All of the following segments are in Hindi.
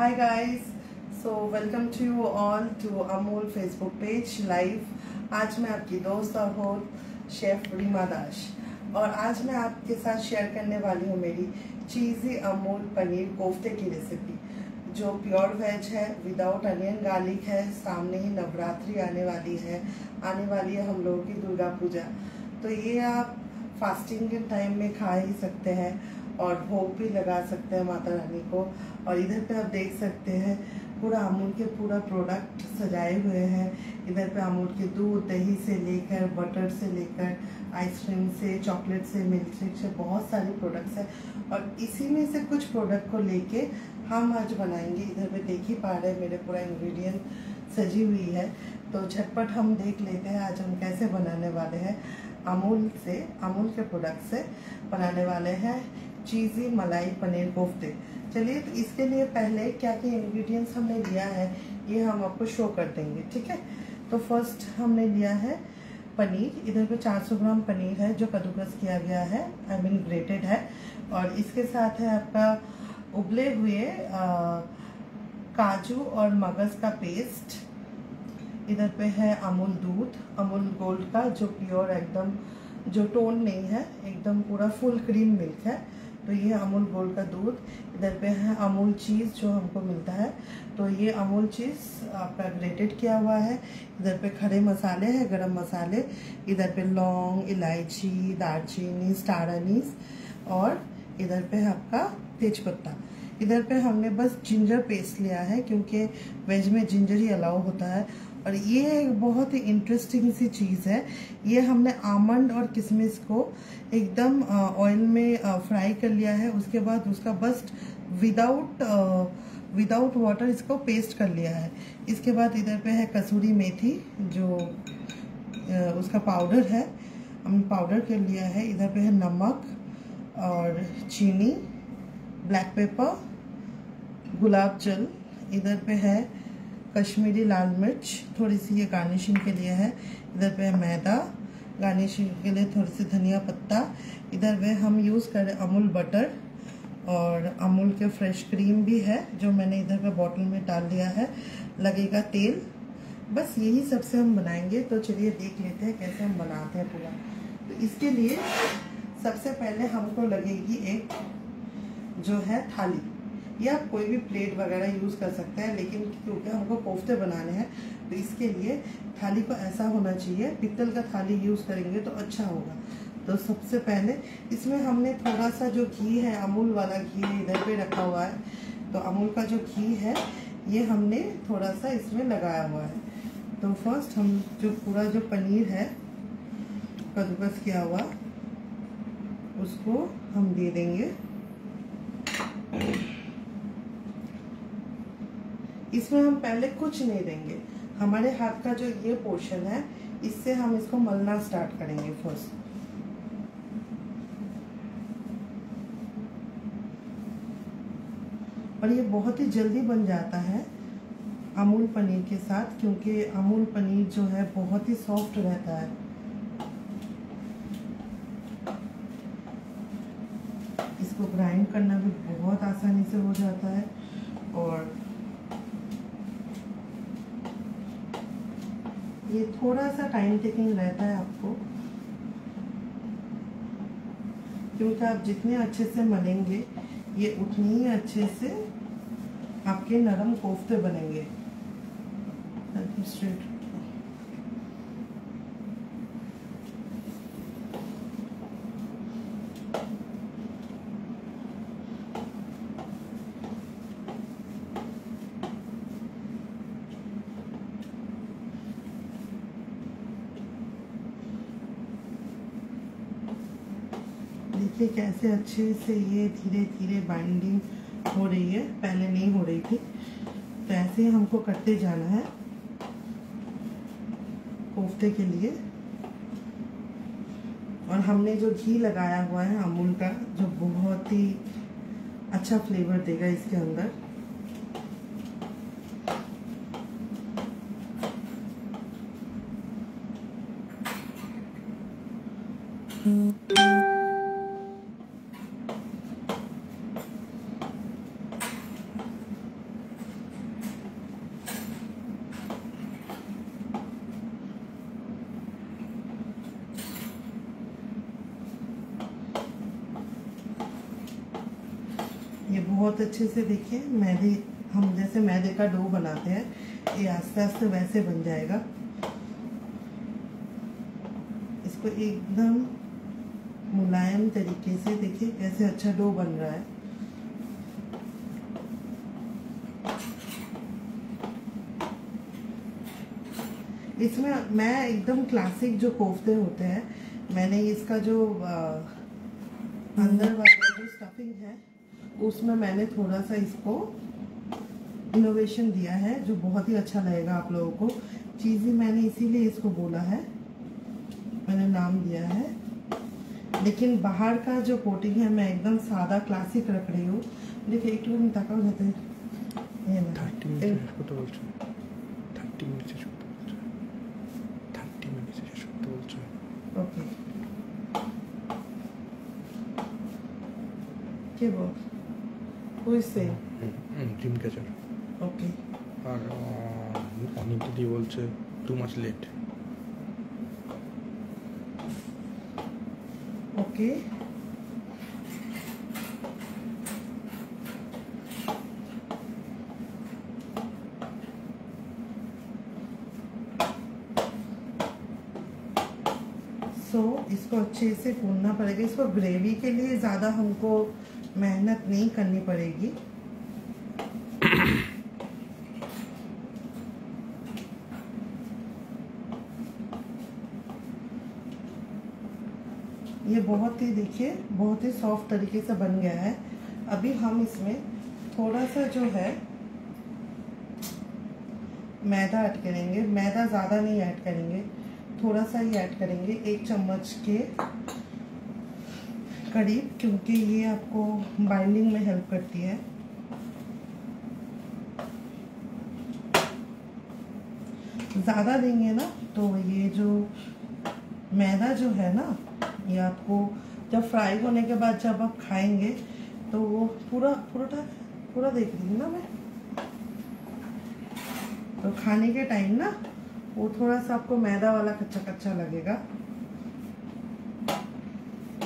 Hi guys, so welcome to you all to Amul Facebook page live. आज मैं आपकी दोस्त और होस्ट शेफ रीमा दाश और आज मैं आपके साथ शेयर करने वाली हूँ मेरी चीज़ी अमूल पनीर कोफ्ते की रेसिपी जो प्योर वेज है, विदाउट अनियन गार्लिक है। सामने ही नवरात्रि आने वाली है हम लोगों की दुर्गा पूजा, तो ये आप फास्टिंग के टाइम में खा ही सकते हैं और भोग भी लगा सकते हैं माता रानी को। और इधर पे आप देख सकते हैं पूरा अमूल के पूरा प्रोडक्ट सजाए हुए हैं। इधर पे अमूल के दूध, दही से लेकर बटर से लेकर आइसक्रीम से, चॉकलेट से, मिल्क शेक से बहुत सारे प्रोडक्ट्स हैं। और इसी में से कुछ प्रोडक्ट को लेके हम आज बनाएंगे। इधर पे देख ही पा रहे हैं मेरे पूरा इंग्रेडिएंट सजी हुई है, तो झटपट हम देख लेते हैं आज हम कैसे बनाने वाले हैं। अमूल के प्रोडक्ट से बनाने वाले हैं चीज़ी मलाई पनीर कोफ्ते। चलिए, तो इसके लिए पहले क्या इंग्रेडिएंट्स हमने लिया है ये हम आपको शो कर देंगे, ठीक है। तो फर्स्ट हमने लिया है पनीर। इधर पे 400 ग्राम पनीर है जो कद्दूकस किया गया है, I mean ग्रेटेड है। और इसके साथ है आपका उबले हुए काजू और मगज का पेस्ट। इधर पे है अमूल दूध, अमूल गोल्ड का, जो प्योर एकदम, जो टोन नहीं है, एकदम पूरा फुल क्रीम मिल्क है, तो ये अमूल गोल्ड का दूध। इधर पे है अमूल चीज़ जो हमको मिलता है, तो ये अमूल चीज़ आपका ग्रेटेड किया हुआ है। इधर पे खड़े मसाले हैं, गरम मसाले। इधर पे लौंग, इलायची, दालचीनी, स्टार अनीस और इधर पे है आपका तेजपत्ता। इधर पे हमने बस जिंजर पेस्ट लिया है क्योंकि वेज में जिंजर ही अलाउ होता है। और ये बहुत ही इंटरेस्टिंग सी चीज़ है, ये हमने आमंड और किशमिश को एकदम ऑयल में फ्राई कर लिया है। उसके बाद उसका बस विदाउट वाटर इसको पेस्ट कर लिया है। इसके बाद इधर पे है कसूरी मेथी जो उसका पाउडर है, हमने पाउडर कर लिया है। इधर पे है नमक और चीनी, ब्लैक पेपर, गुलाब जल। इधर पे है कश्मीरी लाल मिर्च, थोड़ी सी ये गार्निशिंग के लिए है। इधर पे है मैदा, गार्निशिंग के लिए थोड़ी सी धनिया पत्ता। इधर पे हम यूज़ करें अमूल बटर और अमूल के फ्रेश क्रीम भी है जो मैंने इधर पे बॉटल में डाल दिया है। लगेगा तेल, बस यही सबसे हम बनाएंगे। तो चलिए देख लेते हैं कैसे हम बनाते हैं पूरा। तो इसके लिए सबसे पहले हमको लगेगी एक जो है थाली, या आप कोई भी प्लेट वगैरह यूज़ कर सकते हैं, लेकिन क्योंकि हमको कोफ्ते बनाने हैं तो इसके लिए थाली को ऐसा होना चाहिए, पीतल का थाली यूज़ करेंगे तो अच्छा होगा। तो सबसे पहले इसमें हमने थोड़ा सा जो घी है, अमूल वाला घी इधर पे रखा हुआ है, तो अमूल का जो घी है ये हमने थोड़ा सा इसमें लगाया हुआ है। तो फर्स्ट हम जो पूरा जो पनीर है कद्दूकस किया हुआ उसको हम दे देंगे। इसमें हम पहले कुछ नहीं देंगे, हमारे हाथ का जो ये पोर्शन है इससे हम इसको मलना स्टार्ट करेंगे फर्स्ट। और ये बहुत ही जल्दी बन जाता है अमूल पनीर के साथ, क्योंकि अमूल पनीर जो है बहुत ही सॉफ्ट रहता है। इसको ग्राइंड करना भी बहुत आसानी से हो जाता है। और ये थोड़ा सा टाइम टेकिंग रहता है आपको, क्योंकि आप जितने अच्छे से मलेंगे ये उतनी ही अच्छे से आपके नरम कोफ्ते बनेंगे। देखिए कैसे अच्छे से ये धीरे धीरे बाइंडिंग हो रही है, पहले नहीं हो रही थी। तो ऐसे हमको करते जाना है कोफ्ते के लिए। और हमने जो घी लगाया हुआ है अमूल का जो बहुत ही अच्छा फ्लेवर देगा इसके अंदर, ये बहुत अच्छे से देखिए मैदे, हम जैसे मैदे का डो बनाते हैं ये आस्ते आस्ते वैसे बन जाएगा। इसको एकदम मुलायम तरीके से देखिए कैसे अच्छा डो बन रहा है। इसमें मैं एकदम क्लासिक जो कोफ्ते होते हैं मैंने इसका जो अंदर वाला जो स्टफिंग है उसमें मैंने थोड़ा सा इसको इनोवेशन दिया है जो बहुत ही अच्छा लगेगा आप लोगों को। चीज़ी मैंने इसीलिए इसको बोला है, मैंने नाम दिया है, लेकिन बाहर का जो कोटिंग है मैं एकदम सादा क्लासिक रख रही हूँ। देखिए एक मिनट तक हो जाते हैं। ओके के वो কইছে টিম ক্যাচার ওকে আর আমি তো দি বলছে টু মাচ লেট ওকে इसको अच्छे से भूनना पड़ेगा। इसको ग्रेवी के लिए ज़्यादा हमको मेहनत नहीं करनी पड़ेगी। ये बहुत ही देखिए बहुत ही सॉफ्ट तरीके से बन गया है। अभी हम इसमें थोड़ा सा जो है मैदा ऐड करेंगे, मैदा ज़्यादा नहीं ऐड करेंगे, थोड़ा सा ही ऐड करेंगे, एक चम्मच के करीब, क्योंकि ये आपको बाइंडिंग में हेल्प करती है। ज़्यादा देंगे ना तो ये जो मैदा जो है ना ये आपको जब फ्राई होने के बाद जब आप खाएंगे तो वो पूरा देख रही हूँ ना मैं, तो खाने के टाइम ना वो थोड़ा सा आपको मैदा वाला कच्चा कच्चा लगेगा।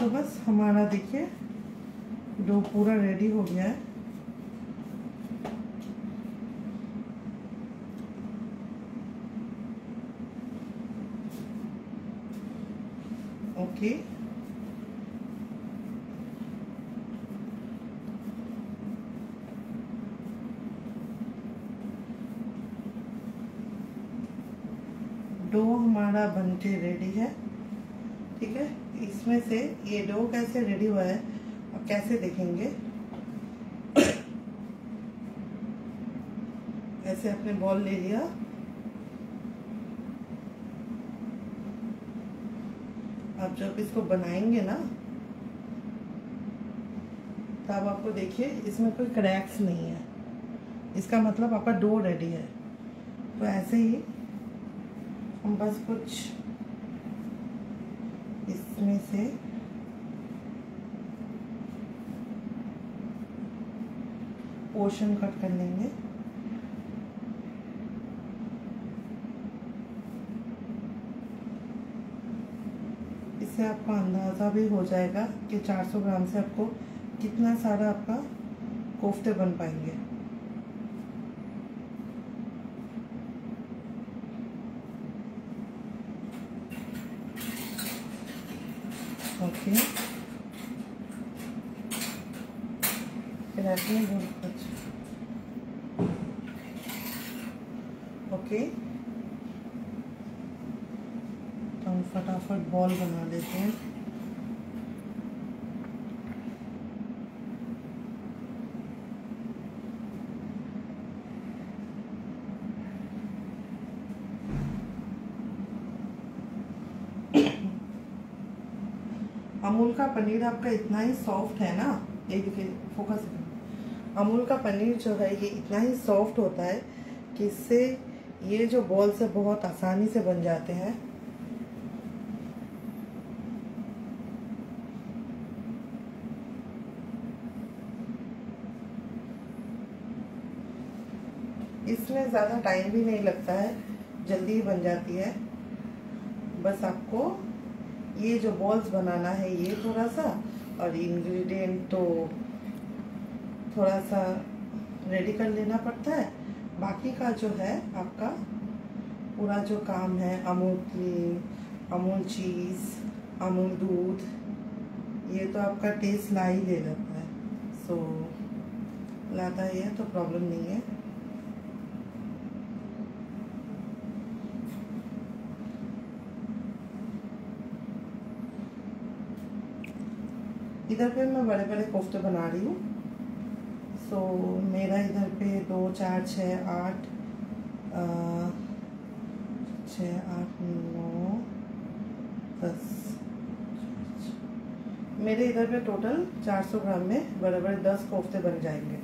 तो बस हमारा देखिए डो पूरा रेडी हो गया है। ओके डो हमारा बनके रेडी है, ठीक है। इसमें से ये डो कैसे रेडी हुआ है और कैसे देखेंगे, ऐसे आपने बॉल ले लिया, आप जब इसको बनाएंगे ना तब आपको देखिए इसमें कोई क्रैक्स नहीं है, इसका मतलब आपका डो रेडी है। तो ऐसे ही हम बस कुछ इसमें से पोर्शन कट कर लेंगे। इससे आपको अंदाज़ा भी हो जाएगा कि 400 ग्राम से आपको कितना सारा आपका कोफ्ते बन पाएंगे। ओके बहुत अच्छा। ओके तो हम फटाफट बॉल बना लेते हैं। अमूल का पनीर आपका इतना ही सॉफ्ट है ना, ये देखिए फोकस, अमूल का पनीर जो है ये इतना ही सॉफ्ट होता है कि इससे ये जो बॉल से बहुत आसानी से बन जाते हैं। इसमें ज़्यादा टाइम भी नहीं लगता है, जल्दी ही बन जाती है। बस आपको ये जो बॉल्स बनाना है ये थोड़ा सा, और इंग्रेडिएंट तो थोड़ा सा रेडी कर लेना पड़ता है। बाकी का जो है आपका पूरा जो काम है, अमूल क्रीम, अमूल चीज़, अमूल दूध, ये तो आपका टेस्ट ला ही ले जाता है, सो लाता ही है तो प्रॉब्लम नहीं है। इधर पे मैं बड़े बड़े कोफ्ते बना रही हूँ। सो मेरा इधर पे 2, 4, 6, 8, 9, 10 मेरे इधर पे टोटल 400 ग्राम में बड़े बड़े 10 कोफ्ते बन जाएंगे।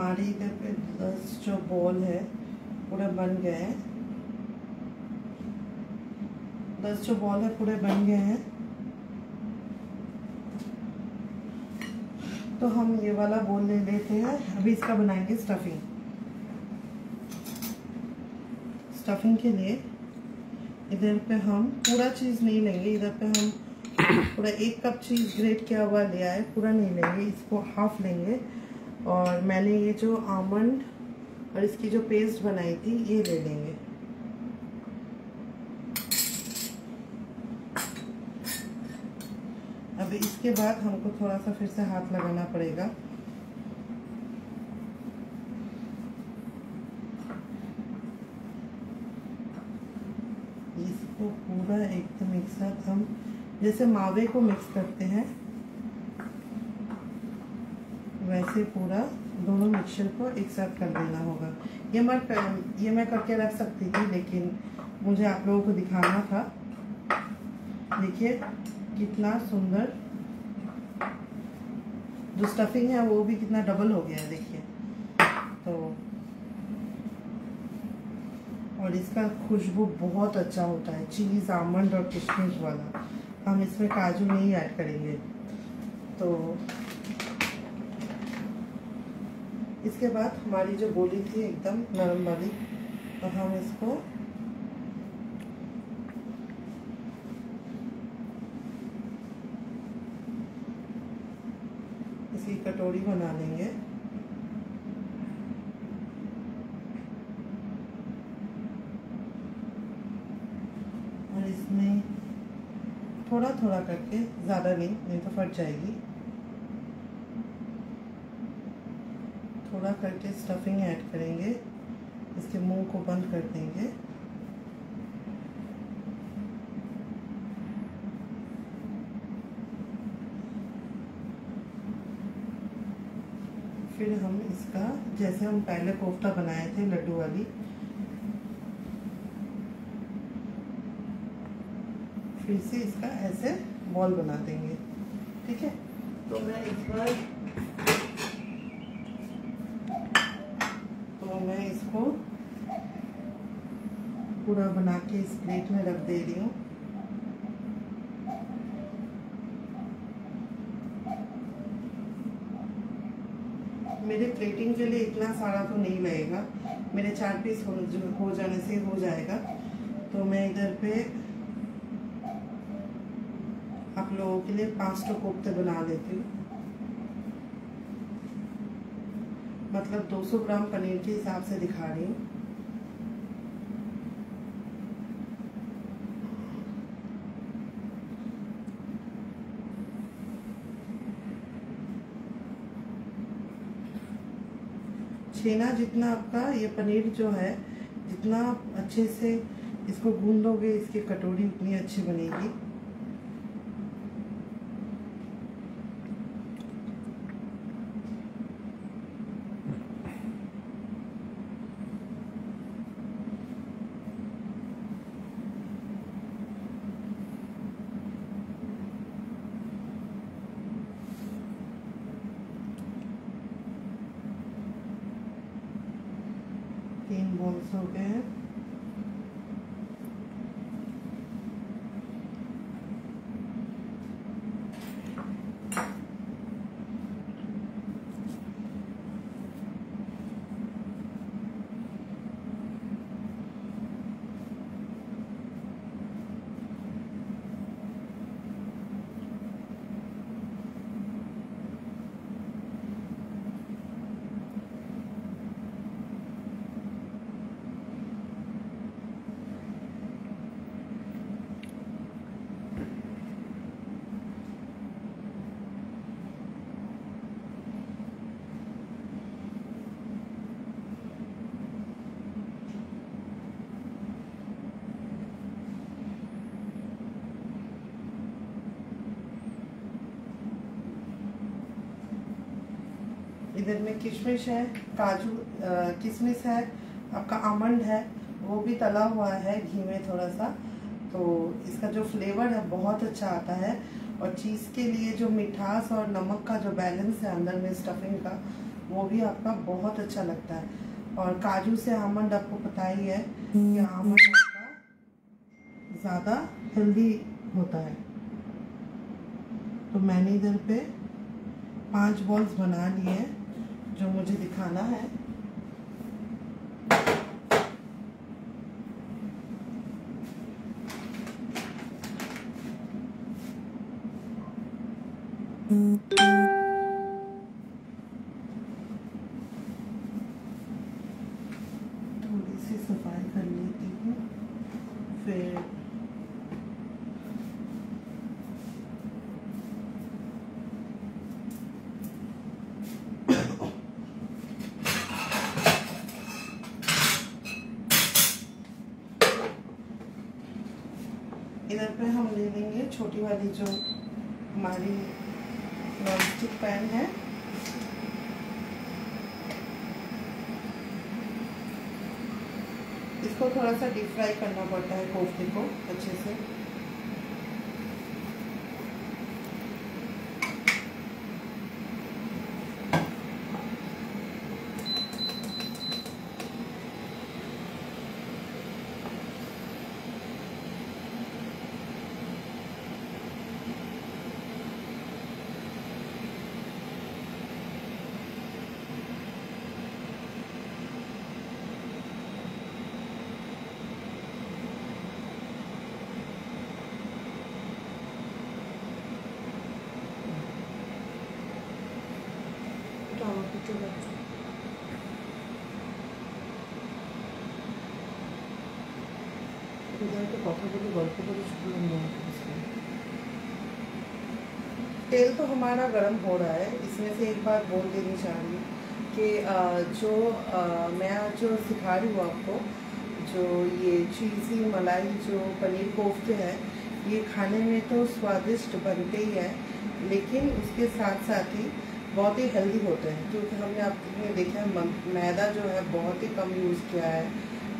हमारी इधर पे 10 जो बॉल है पूरे बन गए हैं, 10 जो बॉल है पूरे बन गए हैं। तो हम ये वाला बॉल ले लेते हैं, अभी इसका बनाएंगे स्टफिंग। स्टफिंग के लिए इधर पे हम पूरा चीज़ नहीं लेंगे, इधर पे हम पूरा 1 कप चीज़ ग्रेट किया हुआ लिया है, पूरा नहीं लेंगे, इसको हाफ लेंगे। और मैंने ये जो आमंड और इसकी जो पेस्ट बनाई थी ये ले लेंगे। अब इसके बाद हमको थोड़ा सा फिर से हाथ लगाना पड़ेगा। इसको पूरा एकदम एक साथ हम जैसे मावे को मिक्स करते हैं वैसे पूरा दोनों मिक्सचर को एक साथ कर देना होगा। ये मैं करके रख सकती थी, लेकिन मुझे आप लोगों को दिखाना था। देखिए कितना सुंदर जो स्टफिंग है वो भी कितना डबल हो गया है, देखिए। तो और इसका खुशबू बहुत अच्छा होता है, चीज़ आमंड और किशमिश वाला। हम इसमें काजू नहीं ऐड करेंगे। तो इसके बाद हमारी जो गोली थी एकदम नरम वाली, तो हम इसको इसकी कटोरी बना लेंगे। और इसमें थोड़ा थोड़ा करके, ज़्यादा नहीं तो फट जाएगी, थोड़ा करके स्टफिंग ऐड करेंगे। इसके मुंह को बंद कर देंगे। फिर हम इसका, जैसे हम पहले कोफ्ता बनाए थे लड्डू वाली, फिर से इसका ऐसे बॉल बना देंगे, ठीक है। तो मैं इस बार इसको पूरा बना के इस प्लेट में रख दे रही हूँ। मेरे प्लेटिंग के लिए इतना सारा तो नहीं लगेगा, मेरे 4 पीस हो जाने से हो जाएगा। तो मैं इधर पे आप लोगों के लिए 5 कोफ्ते बना देती हूँ, मतलब 200 ग्राम पनीर के हिसाब से दिखा रही हूँ। छेना जितना आपका ये पनीर जो है, जितना अच्छे से इसको गूंद लोगे इसकी कटोरी उतनी अच्छी बनेगी। बॉल्स हो गए हैं। इधर में किशमिश है, काजू किशमिश है, आपका आमंड है, वो भी तला हुआ है घी में थोड़ा सा, तो इसका जो फ्लेवर है बहुत अच्छा आता है। और चीज़ के लिए जो मिठास और नमक का जो बैलेंस है अंदर में स्टफिंग का, वो भी आपका बहुत अच्छा लगता है। और काजू से आमंड आपको पता ही है कि आमंड आपका ज़्यादा हेल्दी होता है। तो मैंने इधर पे 5 बॉल्स बना लिए हैं जो मुझे दिखाना है। थोड़ी सी सफाई कर लेती हूँ, फिर इधर पे हम ले लेंगे छोटी वाली जो हमारी नॉनस्टिक पैन है। इसको थोड़ा सा डीप फ्राई करना पड़ता है कोफ्ते को अच्छे से। तेल तो हमारा गर्म हो रहा है। इसमें से एक बार बोल देनी चाहिए कि जो मैं आज जो सिखा रही हूँ आपको, जो ये चीज़ी मलाई जो पनीर कोफ्ते हैं, ये खाने में तो स्वादिष्ट बनते ही हैं, लेकिन उसके साथ साथ ही बहुत ही हेल्दी होते हैं, क्योंकि हमने आपने देखा है मैदा जो है बहुत ही कम यूज़ किया है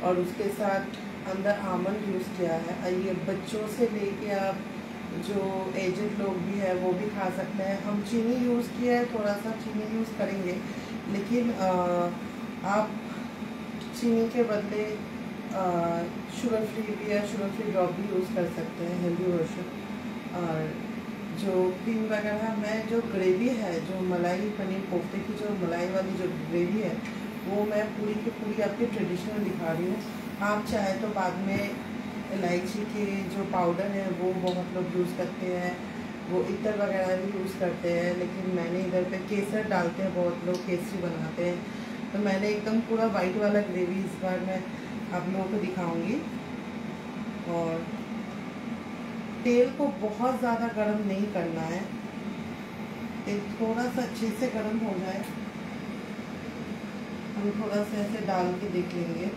और उसके साथ अंदर आमंड यूज़ किया है। ये बच्चों से लेके आप जो एजेड लोग भी है वो भी खा सकते हैं। हम चीनी यूज़ किया है, थोड़ा सा चीनी यूज़ करेंगे, लेकिन आप चीनी के बदले शुगर फ्री भी या शुगर फ्री ड्रॉप भी यूज़ कर सकते हैं, हेल्दी वर्शन। और जो क्रीम वगैरह में जो ग्रेवी है, जो मलाई पनीर कोफ्ते की जो मलाई वाली जो ग्रेवी है, वो मैं पूरी की पूरी आपके ट्रेडिशनल दिखा रही हूँ। आप चाहे तो बाद में इलायची के जो पाउडर है वो बहुत लोग यूज़ करते हैं, वो इतर वगैरह भी यूज़ करते हैं, लेकिन मैंने इधर पे केसर डालते हैं, बहुत लोग केसरी बनाते हैं। तो मैंने एकदम पूरा वाइट वाला ग्रेवी इस बार मैं आप लोगों को दिखाऊँगी। और तेल को बहुत ज़्यादा गर्म नहीं करना है, तेल थोड़ा सा अच्छे से गर्म हो जाए, हम थोड़ा सा ऐसे डाल के देख लेंगे।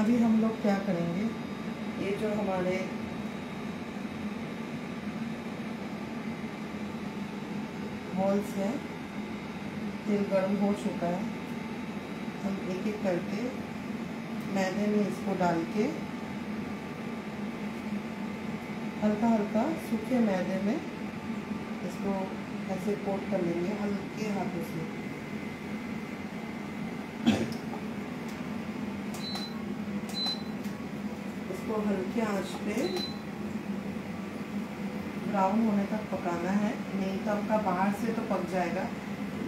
अभी हम लोग क्या करेंगे, ये जो हमारे बॉल्स हैं, तेल गर्म हो चुका है, हम एक एक करके मैदे में इसको डाल के हल्का हल्का सूखे मैदे में इसको ऐसे कोट कर लेंगे हल्के हाथों से। इसको हल्के आंच पे ब्राउन होने तक पकाना है, नहीं तो आपका बाहर से तो पक जाएगा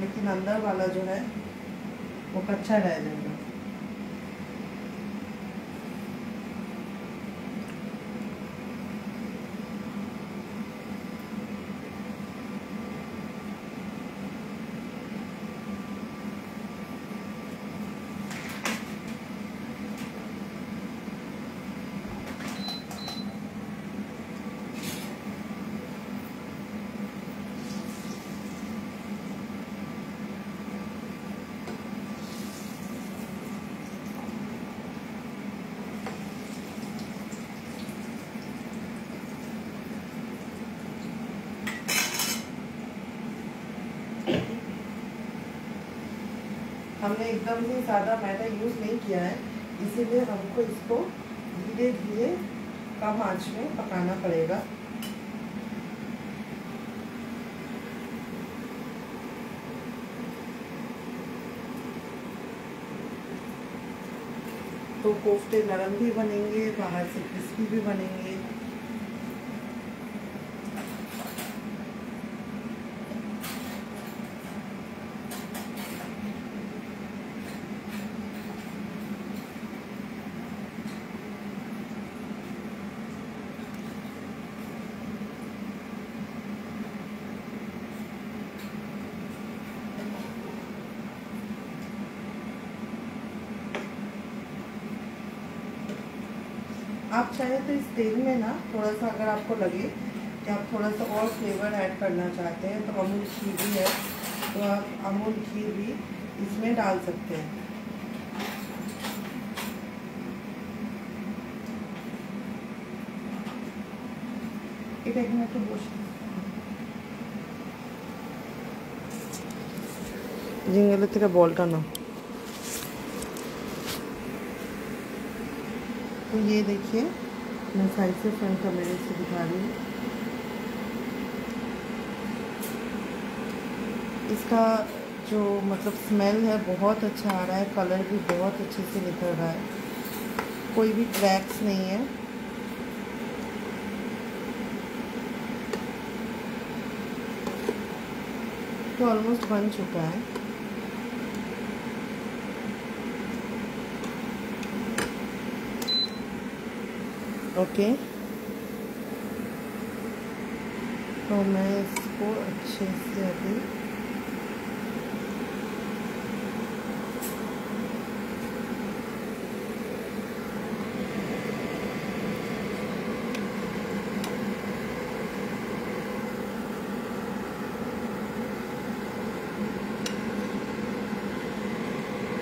लेकिन अंदर वाला जो है वो कच्चा रह जाएगा। हमने एकदम से ज़्यादा मैदा यूज़ नहीं किया है, इसीलिए हमको इसको धीरे धीरे कम आंच में पकाना पड़ेगा। तो कोफ्ते नरम भी बनेंगे, बाहर से क्रिस्पी भी बनेंगे। आप चाहे तो इस तेल में ना थोड़ा सा, अगर आपको लगे कि आप थोड़ा सा और फ्लेवर ऐड करना चाहते हैं तो अमूल घी भी है, तो आप अमूल घी भी इसमें डाल सकते हैं। एक मिनट तो बोल जिंगल तेरा बोलता ना। तो ये देखिए, मैं साइड से फ्रंट कैमरे से दिखा रही हूँ। इसका जो मतलब स्मेल है बहुत अच्छा आ रहा है, कलर भी बहुत अच्छे से निकल रहा है, कोई भी क्रैक्स नहीं है। तो ऑलमोस्ट बन चुका है। ओके, तो मैं इसको अच्छे से अभी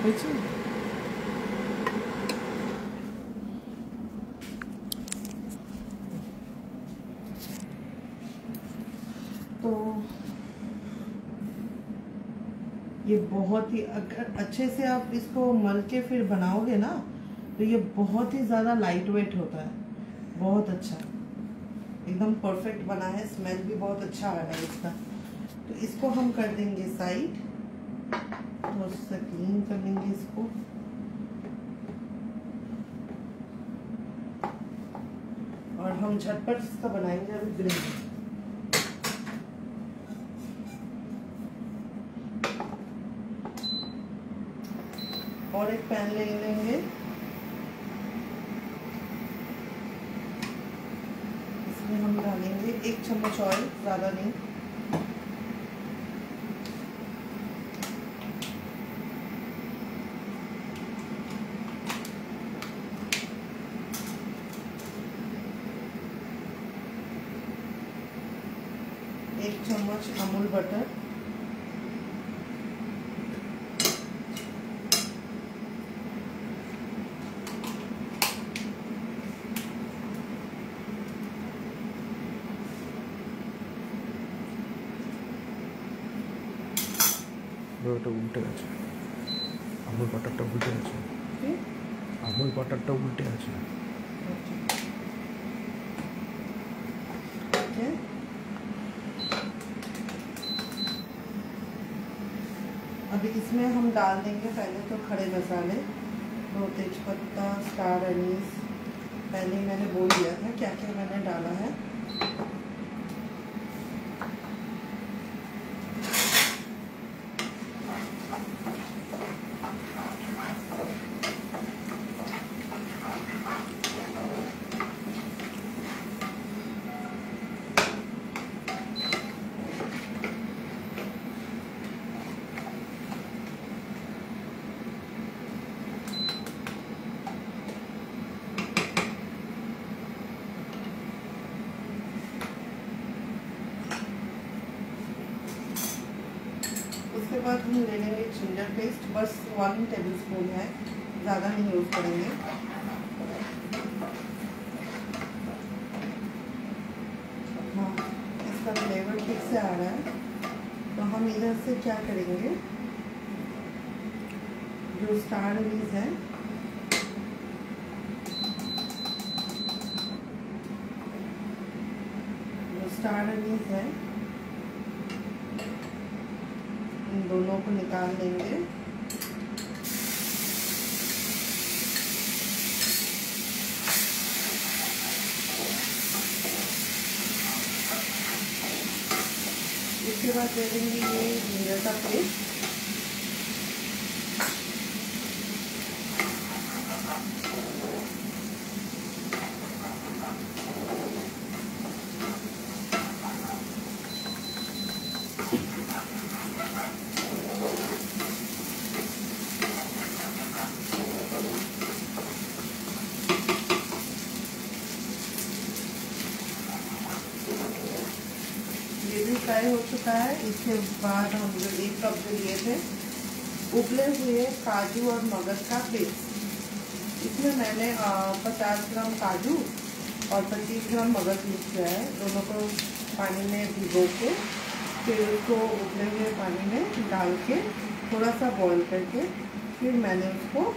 अच्छा ये बहुत ही, अगर अच्छे से आप इसको मल के फिर बनाओगे ना तो ये बहुत ही ज़्यादा लाइट वेट होता है। बहुत अच्छा, एकदम परफेक्ट बना है, स्मेल भी बहुत अच्छा आ रहा है इसका। तो इसको हम कर देंगे साइड, थोड़ा सा क्लीन कर लेंगे इसको। और हम झटपट इसका बनाएंगे अभी ग्रेवी। और एक पैन ले लेंगे, इसमें हम डालेंगे 1 चम्मच ऑयल, ज़्यादा नहीं। एक चम्मच अमूल बटर, अभी इसमें हम डाल देंगे पहले तो खड़े मसाले, 2 तेजपत्ता, स्टार अनीस। पहले ही मैंने बोल दिया था क्या क्या मैंने डाला है। उसके बाद हम ले लेंगे जिंजर पेस्ट, बस 1 टेबलस्पून है, ज़्यादा नहीं यूज़ करेंगे। हाँ, इसका फ्लेवर ठीक से आ रहा है। तो हम इधर से क्या करेंगे, जो स्टार बीज है इन दोनों को निकाल देंगे। इसके बाद दे देंगे ये जीरा का पेस्ट। फ्राई हो चुका है। इसके बाद हम जो एक कप जो लिए थे उबले हुए काजू और मगज का पेस्ट, इसमें मैंने 50 ग्राम काजू और 25 ग्राम मगज मिक्स किया है। दोनों को पानी में भिगो के फिर उसको उबले हुए पानी में डाल के थोड़ा सा बॉईल करके फिर मैंने उसको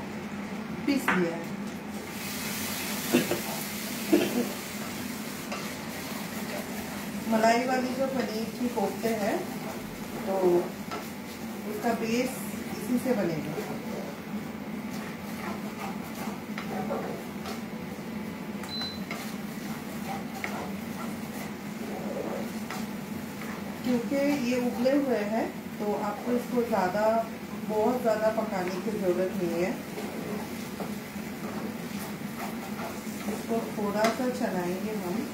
पीस लिया है। मलाई वाली जो पनीर की कोफ्ते हैं तो उसका बेस इसी से बनेगा। क्योंकि ये उबले हुए हैं तो आपको इसको बहुत ज़्यादा पकाने की ज़रूरत नहीं है। इसको थोड़ा सा चलाएंगे हम।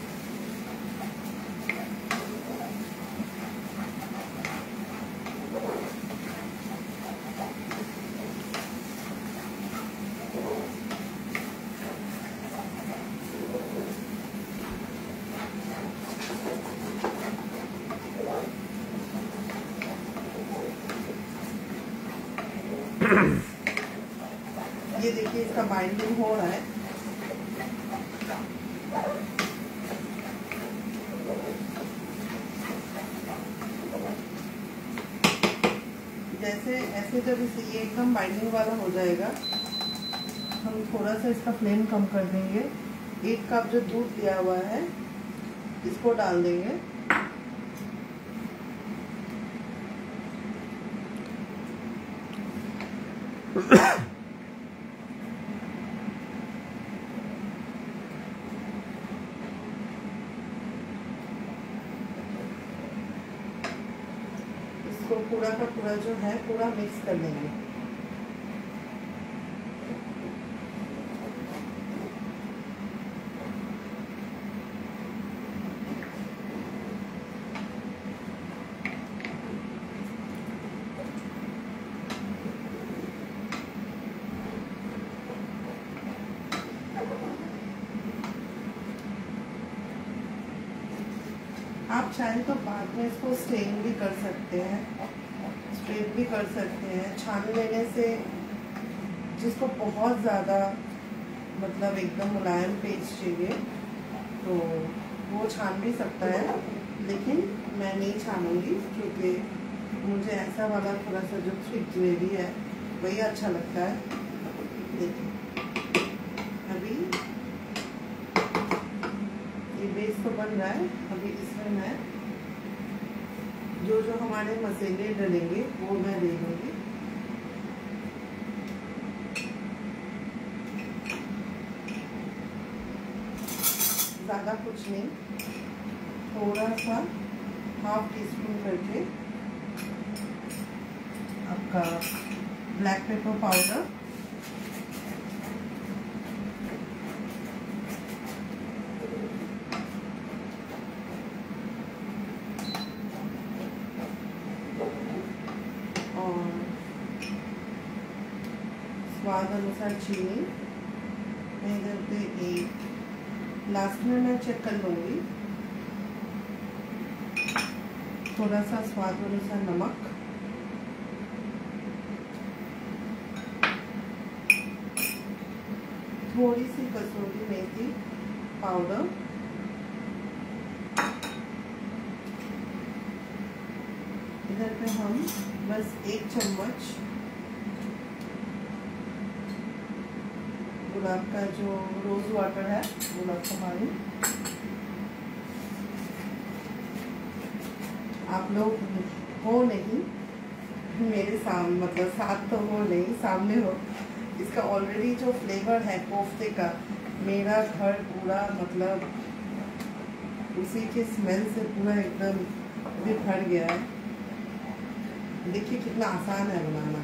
ये देखिए इसका बाइंडिंग हो रहा है। जैसे ऐसे जब इसे ये एकदम बाइंडिंग वाला हो जाएगा हम थोड़ा सा इसका फ्लेम कम कर देंगे। 1 कप जो दूध दिया हुआ है इसको डाल देंगे। इसको पूरा का पूरा जो है पूरा मिक्स कर लेंगे। आप चाहें तो बाद में इसको स्ट्रेन भी कर सकते हैं, छान लेने से जिसको बहुत ज़्यादा मतलब एकदम मुलायम पेस्ट चाहिए तो वो छान भी सकता है, लेकिन मैं नहीं छानूंगी क्योंकि मुझे ऐसा वाला थोड़ा सा जो थिक ग्रेवी है वही अच्छा लगता है। देखिए अभी बेस तो बन रहा है। अभी इसमें मैं जो हमारे मसाले डलेंगे वो मैं दे दूँगी। ज़्यादा कुछ नहीं, थोड़ा सा 1/2 टीस्पून करके आपका ब्लैक पेपर पाउडर, स्वाद अनुसार चीनी, मैं इधर पे एक लास्ट में मैं चेक कर लूँगी, थोड़ा सा स्वाद अनुसार नमक, थोड़ी सी कसूरी मेथी पाउडर, इधर पे हम बस 1 चम्मच गुलाब का जो रोज़ वाटर है गुलाब का पानी आप लोग हो नहीं मेरे सामने, मतलब साथ तो हो नहीं सामने हो। इसका ऑलरेडी जो फ्लेवर है कोफ्ते का, मेरा घर पूरा मतलब उसी के स्मेल से पूरा एकदम भी भर गया है। देखिए कितना आसान है बनाना।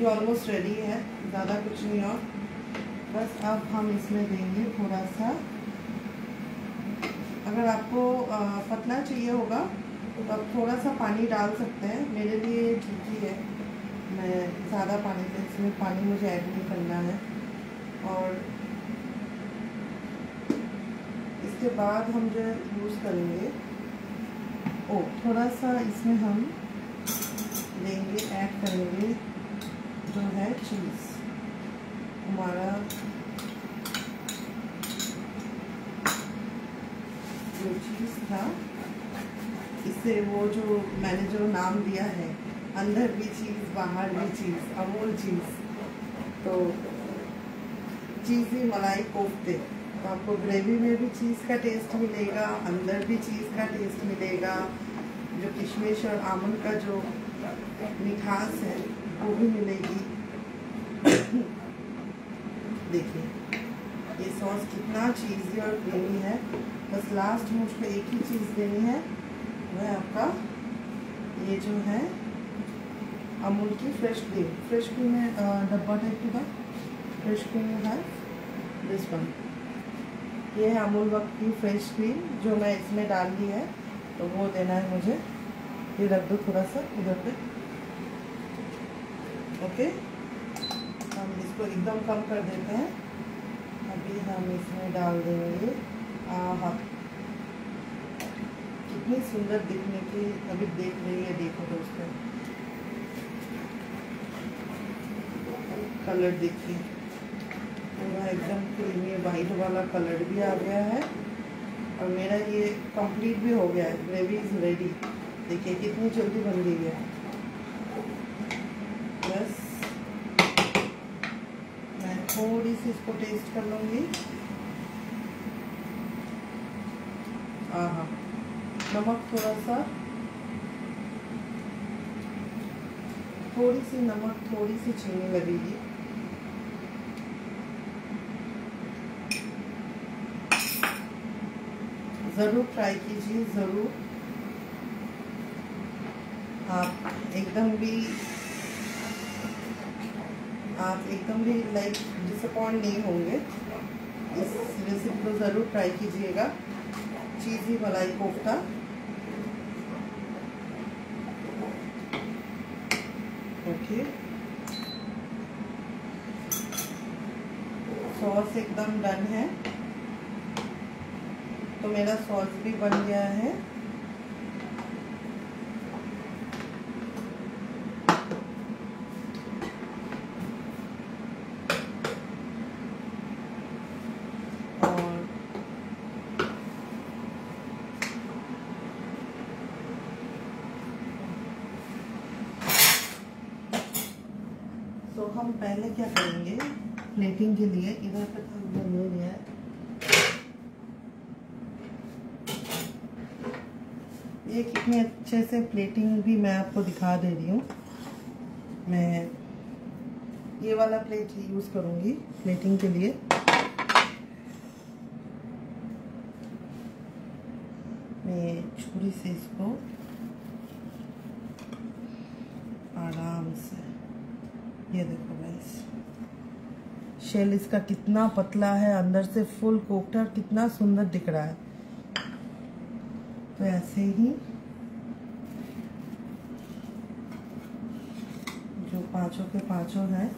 ये ऑलमोस्ट रेडी है, ज़्यादा कुछ नहीं और बस अब हम इसमें देंगे थोड़ा सा, अगर आपको पतला चाहिए होगा तो आप थोड़ा सा पानी डाल सकते हैं, मेरे लिए ठीक ही है, मैं ज़्यादा पानी से इसमें पानी मुझे ऐड नहीं करना है। और इसके बाद हम जो यूज़ करेंगे ओ थोड़ा सा इसमें हम देंगे ऐड करेंगे जो है चीज़ हमारा जो चीज़ था, इससे वो जो मैंने जो नाम दिया है अंदर भी चीज़ बाहर भी चीज़ अमूल चीज़, तो चीज़ी मलाई कोफ्ते। तो आपको ग्रेवी में भी चीज़ का टेस्ट मिलेगा, अंदर भी चीज़ का टेस्ट मिलेगा, जो किशमिश और आमंड का जो मिठास है वो भी मिलेगी। देखिए ये सॉस कितना चीज़ी और क्रीमी है। बस लास्ट में उसको एक ही चीज़ देनी है, वह आपका ये जो है अमूल की फ्रेश क्रीम। फ्रेश क्रीम में डब्बा टाइप का फ्रेश क्रीम है दिस वन, ये है अमूल की फ्रेश क्रीम जो मैं इसमें डाल दी है, तो वो देना है मुझे। ये रख दो थोड़ा सा इधर पे, ओके हम इसको एकदम कम कर देते हैं। अभी हम इसमें डाल देंगे आहा कितनी सुंदर दिखने की अभी देख रही है, देखो दोस्तों कलर देखिए पूरा एकदम क्रीमी वाइट वाला कलर भी आ गया है और मेरा ये कंप्लीट भी हो गया है, ग्रेवी इज रेडी। देखिए कितनी जल्दी बन गई है। बस मैं थोड़ी सी इसको टेस्ट कर लूँगी। हाँ नमक थोड़ा सा, थोड़ी सी नमक थोड़ी सी चीनी लगेगी। ज़रूर ट्राई कीजिए ज़रूर, आप एकदम भी लाइक डिसअपॉइंट नहीं होंगे। इस रेसिपी को ज़रूर ट्राई कीजिएगा, चीज़ी मलाई कोफ्ता। ओके सॉस एकदम डन है, तो मेरा सॉस भी बन गया है। तो हम पहले क्या करेंगे प्लेटिंग के लिए, इधर पे हमने ले लिया है। ये कितने अच्छे से प्लेटिंग भी मैं आपको दिखा दे रही हूँ। मैं ये वाला प्लेट ही यूज़ करूँगी प्लेटिंग के लिए। मैं छुरी से इसको आराम से, ये देखो गाइस शेल इसका कितना पतला है, अंदर से फुल कोफ्ट है, कितना सुंदर दिख रहा है। तो ऐसे ही जो पांचों के पांचों हैं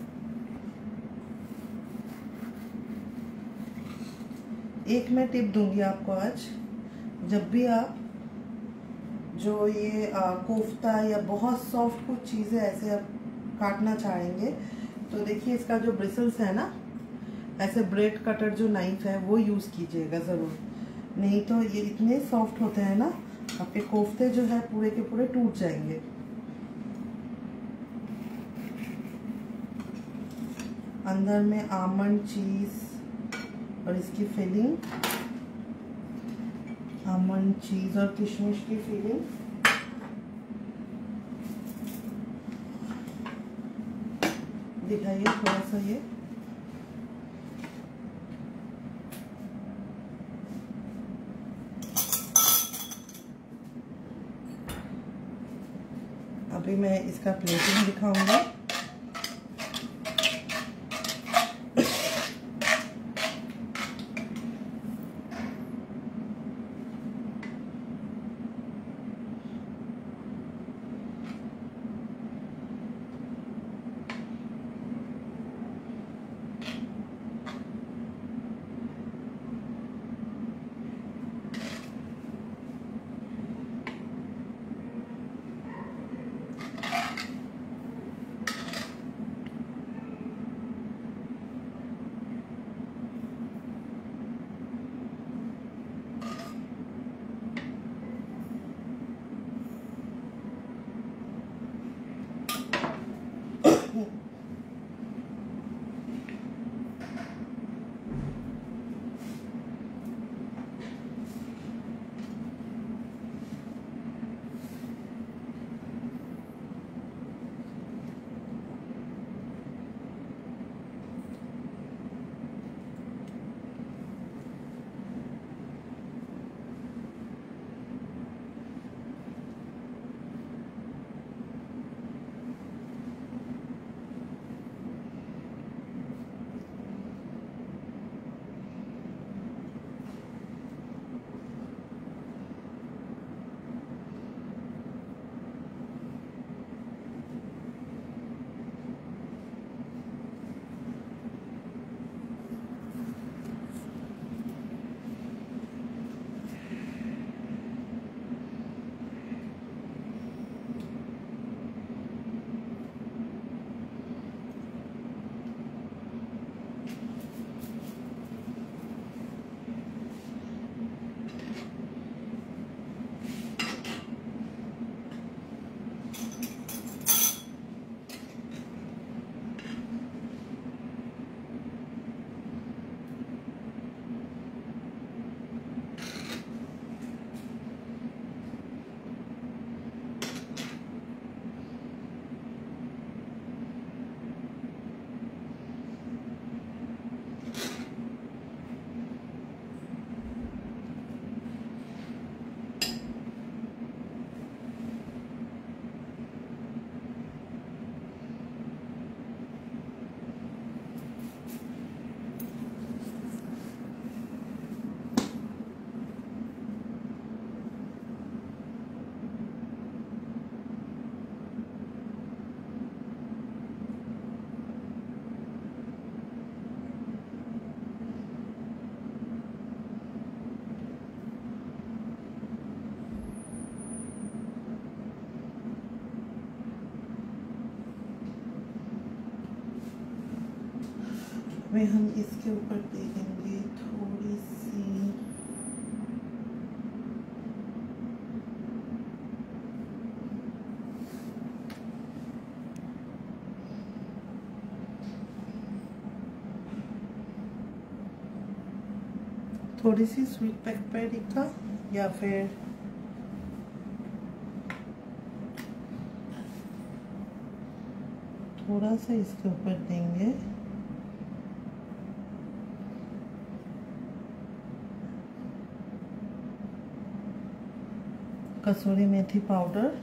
एक मैं टिप दूंगी आपको आज, जब भी आप जो ये कोफ्ता या बहुत सॉफ्ट कुछ चीज़ें ऐसे आप काटना चाहेंगे तो देखिए इसका जो ब्रिसल्स है ना, ऐसे ब्रेड कटर जो नाइफ है वो यूज़ कीजिएगा ज़रूर, नहीं तो ये इतने सॉफ्ट होते हैं ना आपके कोफ्ते जो है पूरे के पूरे टूट जाएंगे। अंदर में आमंड, चीज़ और इसकी फिलिंग, आमंड, चीज़ और किशमिश की फिलिंग। दिखाइए थोड़ा सा ये। अभी मैं इसका प्लेटिंग दिखाऊंगा। में हम इसके ऊपर देखेंगे थोड़ी सी स्वीट पेपरिका या फिर थोड़ा सा इसके ऊपर देंगे। कसूरी मेथी पाउडर,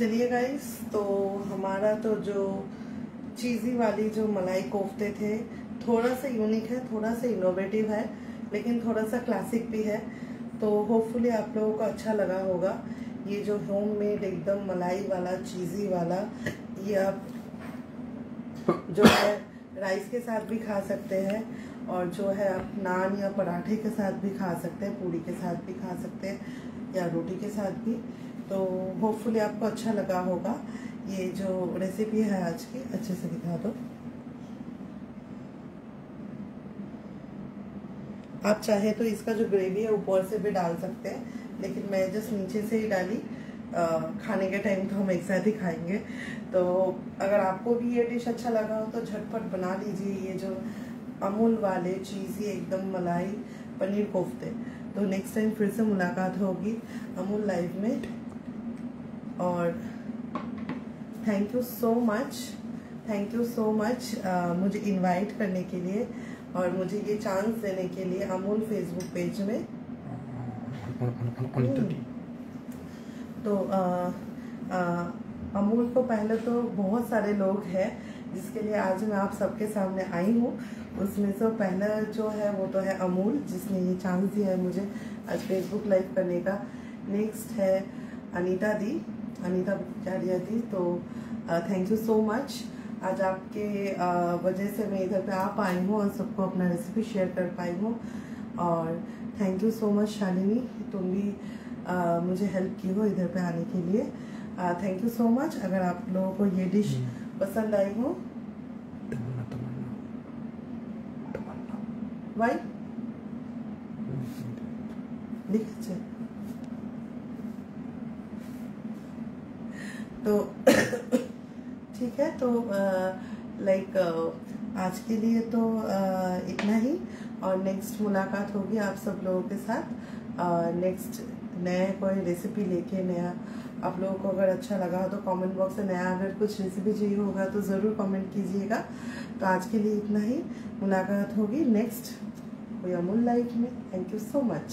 चलिए गाइस, तो हमारा तो जो चीज़ी वाली जो मलाई कोफ्ते थे थोड़ा सा यूनिक है, थोड़ा सा इनोवेटिव है, लेकिन थोड़ा सा क्लासिक भी है। तो होपफुली आप लोगों को अच्छा लगा होगा। ये जो होम मेड एकदम मलाई वाला चीज़ी वाला, ये आप जो है राइस के साथ भी खा सकते हैं और जो है आप नान या पराठे के साथ भी खा सकते हैं, पूरी के साथ भी खा सकते हैं या रोटी के साथ भी। तो होपफुली आपको अच्छा लगा होगा। ये जो रेसिपी है आज की, अच्छे से दिखा दो। आप चाहे तो इसका जो ग्रेवी है ऊपर से भी डाल सकते हैं, लेकिन मैं जस्ट नीचे से ही डाली। खाने के टाइम तो हम एक साथ ही खाएंगे। तो अगर आपको भी ये डिश अच्छा लगा हो तो झटपट बना लीजिए ये जो अमूल वाले चीज़ी एकदम मलाई पनीर कोफ्ते। तो नेक्स्ट टाइम फिर से मुलाकात होगी अमूल लाइव में। और थैंक यू सो मच मुझे इनवाइट करने के लिए और मुझे ये चांस देने के लिए अमूल फेसबुक पेज में। तो अमूल को पहले तो बहुत सारे लोग हैं जिसके लिए आज मैं आप सबके सामने आई हूँ, उसमें से पहला जो है वो तो है अमूल, जिसने ये चांस दिया है मुझे आज फेसबुक लाइव करने का। नेक्स्ट है अनीता भट्टाचार्य दी। तो थैंक यू सो मच, आज आपके वजह से मैं इधर पे आ पाई हूँ और सबको अपना रेसिपी शेयर कर पाई हूँ। और thank you so much Shalini, तुम भी मुझे हेल्प की हो इधर पे आने के लिए। Thank you so much. अगर आप लोगों को ये डिश पसंद आई हो, वाई लिख तो ठीक है। तो लाइक आज के लिए तो इतना ही, और नेक्स्ट मुलाकात होगी आप सब लोगों के साथ नेक्स्ट नए कोई रेसिपी लेके। नया आप लोगों को अगर अच्छा लगा हो तो कमेंट बॉक्स में नया अगर कुछ रेसिपी चाहिए होगा तो ज़रूर कमेंट कीजिएगा। तो आज के लिए इतना ही, मुलाकात होगी नेक्स्ट कोई अमूल लाइफ में। Thank you so much.